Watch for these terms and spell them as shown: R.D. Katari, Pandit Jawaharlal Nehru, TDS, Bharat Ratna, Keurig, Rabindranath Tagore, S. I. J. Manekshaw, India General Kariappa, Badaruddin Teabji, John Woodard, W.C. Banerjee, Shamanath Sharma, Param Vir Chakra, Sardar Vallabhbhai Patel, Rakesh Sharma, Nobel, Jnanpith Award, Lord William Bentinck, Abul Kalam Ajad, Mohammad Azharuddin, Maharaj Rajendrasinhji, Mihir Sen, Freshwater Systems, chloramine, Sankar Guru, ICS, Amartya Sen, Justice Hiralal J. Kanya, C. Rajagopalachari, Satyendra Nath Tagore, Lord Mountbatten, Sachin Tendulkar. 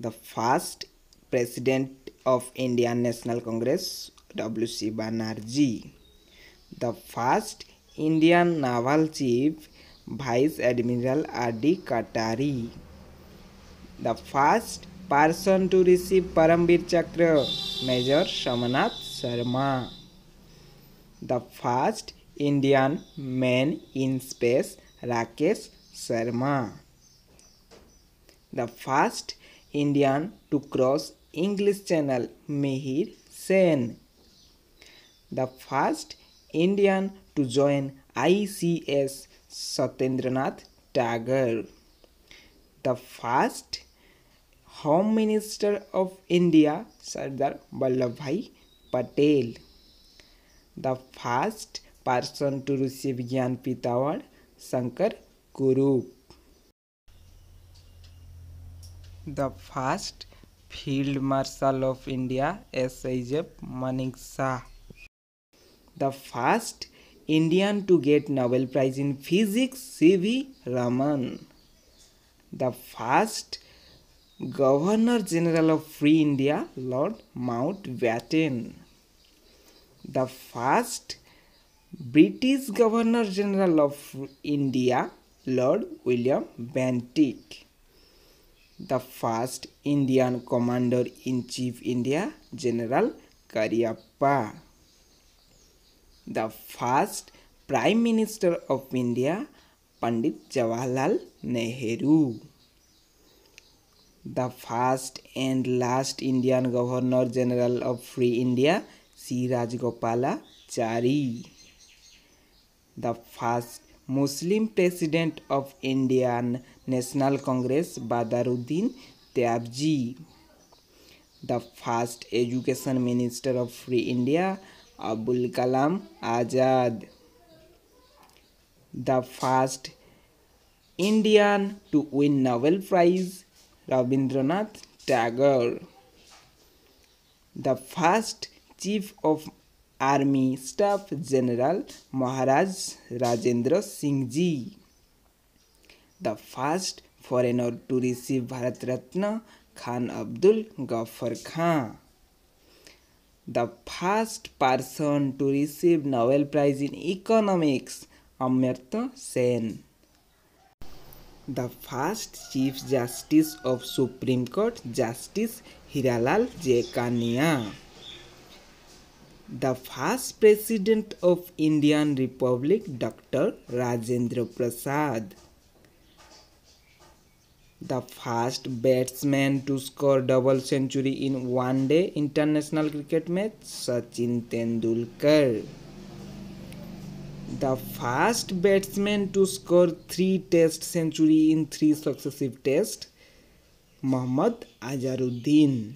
the first President of Indian National Congress W.C. Banerjee, the first Indian Naval Chief Vice Admiral R.D. Katari, the first person to receive Param Vir Chakra Major Shamanath Sharma, the first Indian man in space Rakesh Sharma, the first Indian to cross English Channel Mihir Sen, the first Indian to join ICS Satyendra Nath Tagore, the first Home Minister of India Sardar Vallabhbhai Patel, the first person to receive Jnanpith Award Sankar Guru, the first Field Marshal of India S. I. J. Manekshaw, the first Indian to get Nobel Prize in Physics C. V. Raman, the first Governor General of Free India Lord Mountbatten, the first British Governor General of India Lord William Bentinck, the first Indian Commander-in-Chief India General Kariappa, the first Prime Minister of India Pandit Jawaharlal Nehru, the first and last Indian Governor General of Free India C. Rajagopalachari, the first Muslim President of Indian National Congress Badaruddin Teabji, the first Education Minister of Free India Abul Kalam Ajad, the first Indian to win Nobel Prize Rabindranath Tagore, the first Chief of Army Staff General Maharaj Rajendrasinhji, the first foreigner to receive Bharat Ratna Khan Abdul Ghaffar Khan, the first person to receive Nobel Prize in Economics Amartya Sen, the first Chief Justice of Supreme Court Justice Hiralal J. Kanya, the first President of Indian Republic Dr. Rajendra Prasad, the first batsman to score double century in one day international cricket match Sachin Tendulkar, the first batsman to score 3 test century in 3 successive tests Mohammad Azharuddin,